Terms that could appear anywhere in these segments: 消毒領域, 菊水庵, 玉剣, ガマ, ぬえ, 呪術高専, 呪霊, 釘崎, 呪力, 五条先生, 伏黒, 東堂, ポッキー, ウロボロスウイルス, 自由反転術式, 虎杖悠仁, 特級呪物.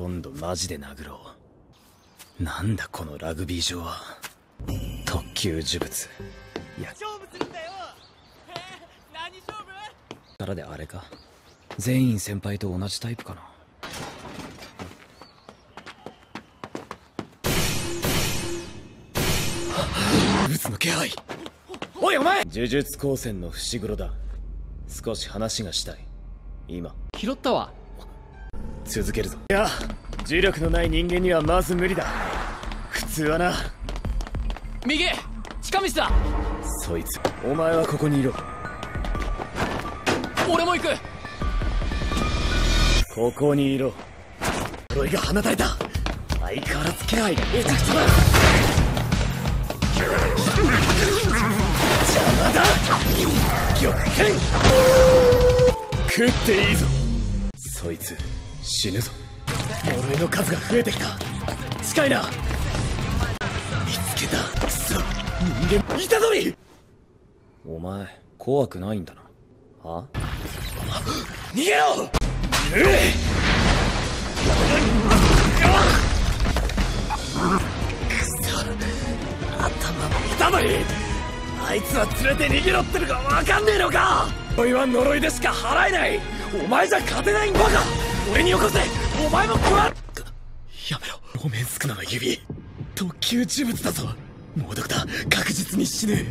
今度マジで殴ろう。なんだこのラグビー場は。特級呪物。いや勝負するんだよ。何勝負からであれか、全員先輩と同じタイプかな。ブツの気配。おいお前、呪術高専の伏黒だ。少し話がしたい。今拾ったわ。続けるぞ。いや、呪力のない人間にはまず無理だ。普通はな。右、近道だ。そいつ、お前はここにいろ。俺も行く。ここにいろ。呪いが放たれた。相変わらず気配がめちゃくちゃだ。邪魔だ。玉剣。食っていいぞ。そいつ死ぬぞ。呪いの数が増えてきた。近いな。見つけた。くそ、人間いたのに。お前怖くないんだな。は？逃げろ。くそ、頭もいたのに。あいつは連れて逃げろってのがわかんねえのか。呪いは呪いでしか払えない。お前じゃ勝てないんだが。俺によこせ。お前もこら。やめろ。お面少なの指。特級呪物だぞ。猛毒だ。確実に死ぬ。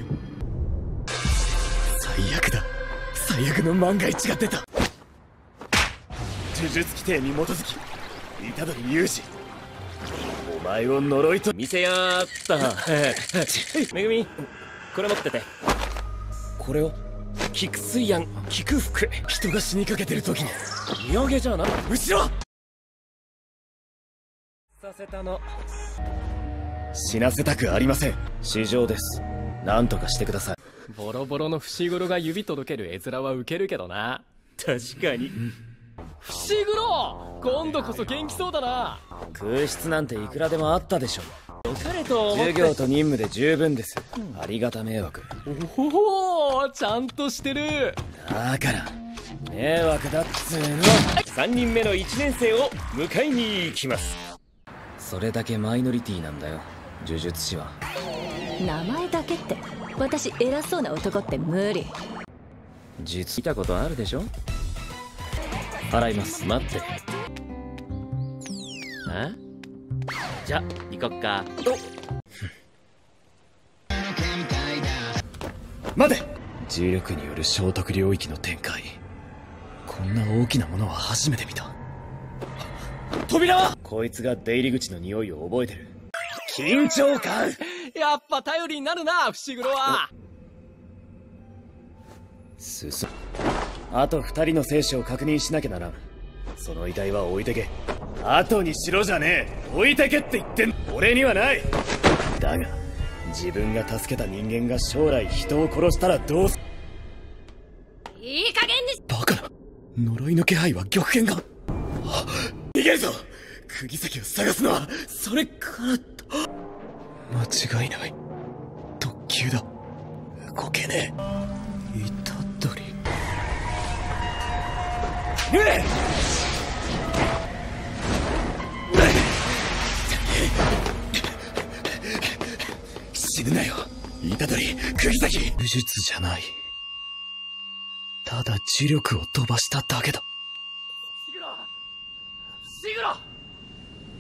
最悪だ。最悪の万が一が出た。呪術規定に基づき、虎杖悠仁、お前を呪いと見せやーった。めぐみ、これ持ってて。これを。菊水庵、菊服。人が死にかけてる時に土産じゃな。後ろさせたの。死なせたくありません。市場です。何とかしてください。ボロボロの伏黒が指届ける絵面はウケるけどな。確かに。伏黒、今度こそ元気そうだな。空室なんていくらでもあったでしょう。授業と任務で十分です、うん、ありがた迷惑。おお、ちゃんとしてる。だから迷惑だっつうの。3人目の1年生を迎えに行きます。それだけマイノリティなんだよ、呪術師は。名前だけって、私偉そうな男って無理。実見たことあるでしょ。払います。待って。え、じゃ、行こっか。待て。重力による衝突領域の展開。こんな大きなものは初めて見た。扉は。こいつが出入り口の匂いを覚えてる。緊張感。やっぱ頼りになるな、伏黒は。進む。あと2人の生死を確認しなきゃならん。その遺体は置いてけ。後にしろじゃねえ。置いてけって言ってん。俺にはない。だが自分が助けた人間が将来人を殺したらどうす。いい加減にし。バカな。呪いの気配は玉剣が。逃げるぞ。釘崎を探すのはそれからだ。間違いない。特急だ。動けねえ。虎杖。ええ。死ぬなよ、虎杖、釘崎。武術じゃない。ただ呪力を飛ばしただけだ。伏黒、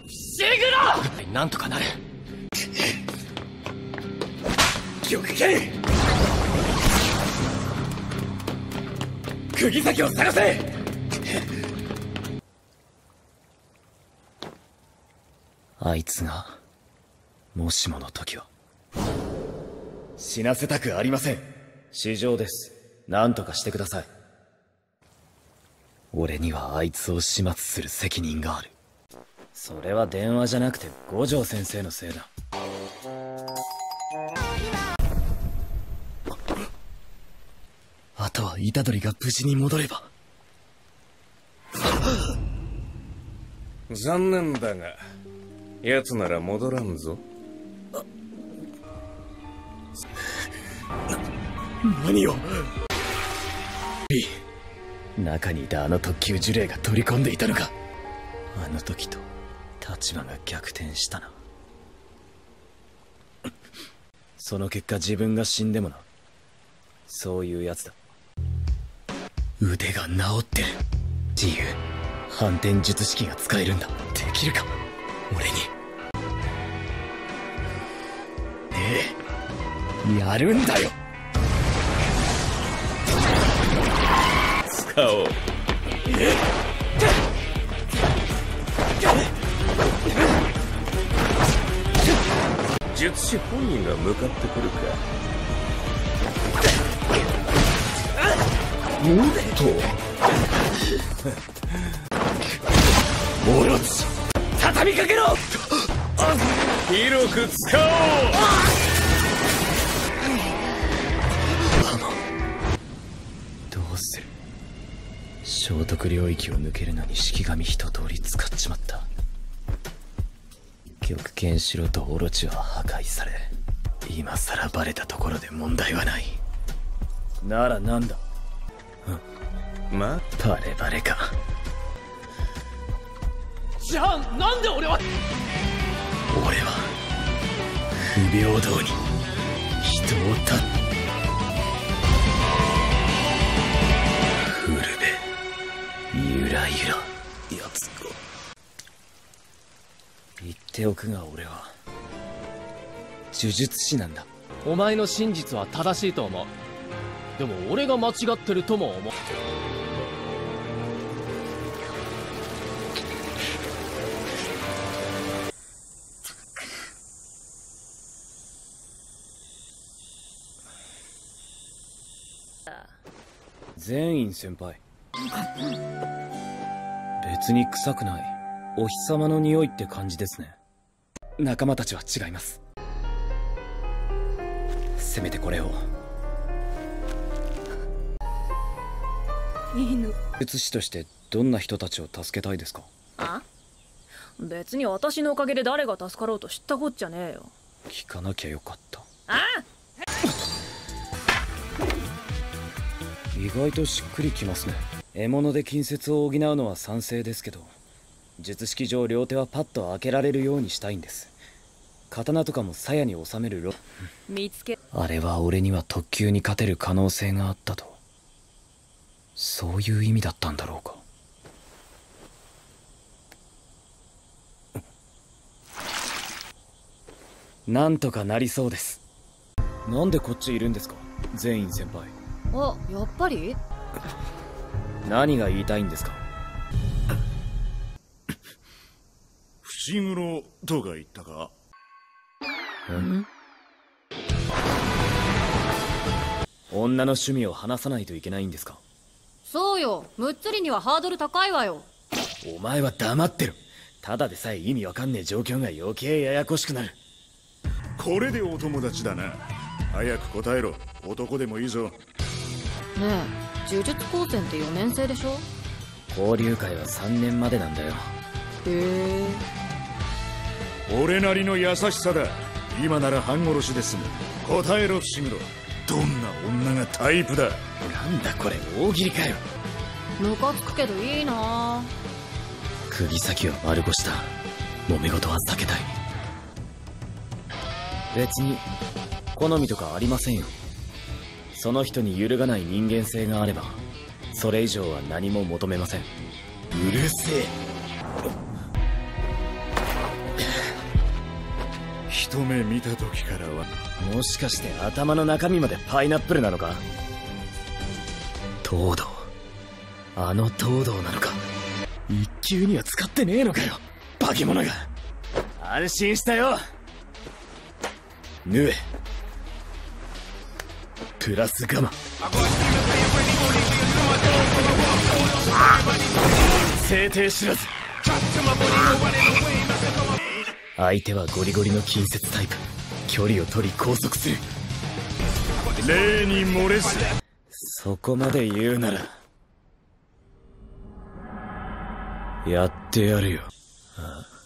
伏黒、伏黒。なんとかなる。玉剣。釘崎を探せ。あいつがもしもの時は。死なせたくありません。至上です。何とかしてください。俺にはあいつを始末する責任がある。それは電話じゃなくて五条先生のせいだ。あとは虎杖が無事に戻れば。残念だが奴なら戻らんぞ。何を。中にいたあの特級呪霊が取り込んでいたのか。あの時と立場が逆転したな。その結果自分が死んでもな。そういうやつだ。腕が治ってる。自由反転術式が使えるんだ。できるか俺に。ねえ、やるんだよ。使おう。術師本人が向かってくるか。おっとオロチ、畳みかけろ。広く使おう。どうする。消毒領域を抜けるのに式紙一通り使っちまった。極拳しろとオロチは破壊され、今さらバレたところで問題はない。ならなんだ。まあバレバレか。じゃあなんで俺は不平等に人をうるべゆらゆらやつか。言っておくが俺は呪術師なんだ。お前の真実は正しいと思う。でも俺が間違ってるとも思う。全員先輩、別に臭くない。お日様の匂いって感じですね。仲間たちは違います。せめてこれを。術師としてどんな人たちを助けたいですか？あ？別に私のおかげで誰が助かろうと知ったこっちゃねえよ。聞かなきゃよかった。あ意外としっくりきますね。獲物で近接を補うのは賛成ですけど、術式上両手はパッと開けられるようにしたいんです。刀とかも鞘に収めるろ見つけあれは俺には特級に勝てる可能性があったと、そういう意味だったんだろうか。なんとかなりそうです。なんでこっちいるんですか、全員先輩。あ、やっぱり。何が言いたいんですか。伏黒とか言ったか。うん。女の趣味を話さないといけないんですか。そうよ、むっつりにはハードル高いわよ。お前は黙ってろ。ただでさえ意味わかんねえ状況が余計ややこしくなる。これでお友達だな。早く答えろ、男でもいいぞ。ねえ、呪術高専って4年生でしょ。交流会は3年までなんだよ。へえ。俺なりの優しさだ。今なら半殺しで済む。答えろ伏黒、どんな女がタイプだ。なんだこれ、大喜利かよ。ムカつくけどいいな。釘先は丸腰だ。揉め事は避けたい。別に好みとかありませんよ。その人に揺るがない人間性があれば、それ以上は何も求めません。うるせえ一目見た時からは。もしかして頭の中身までパイナップルなのか。東堂、あの東堂なのか。一級には使ってねえのかよ、化け物が。安心したよ。ぬえプラスガマ。制定知らず。相手はゴリゴリの近接タイプ。距離を取り拘束する。礼に漏れず。そこまで言うならやってやるよ。ああ